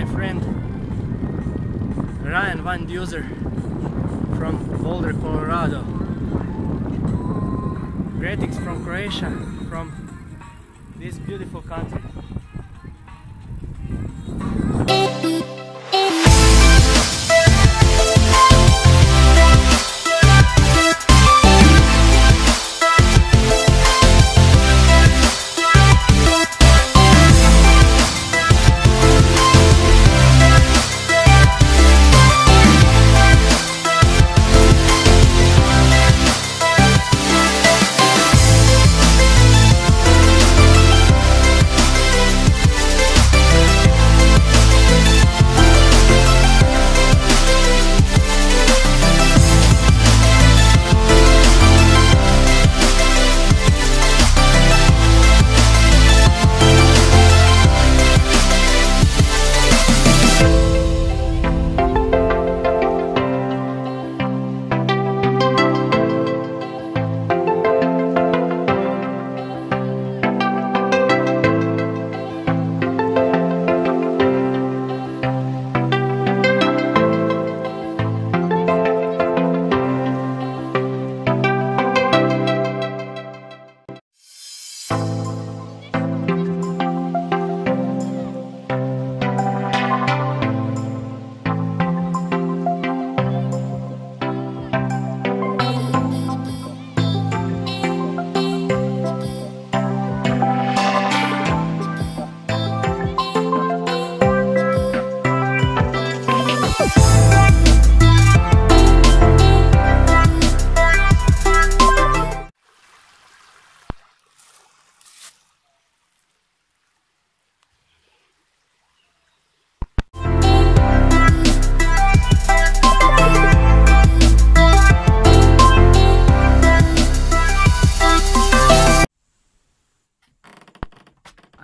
my friend Ryan Van Duser from Boulder, Colorado. Greetings from Croatia, from this beautiful country.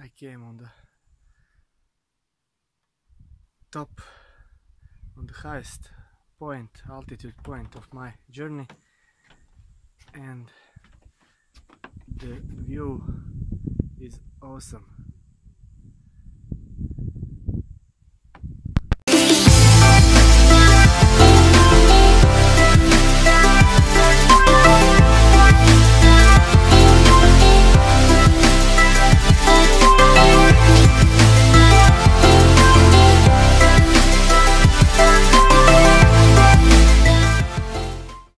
I came on the top, on the highest point, altitude point of my journey, and the view is awesome.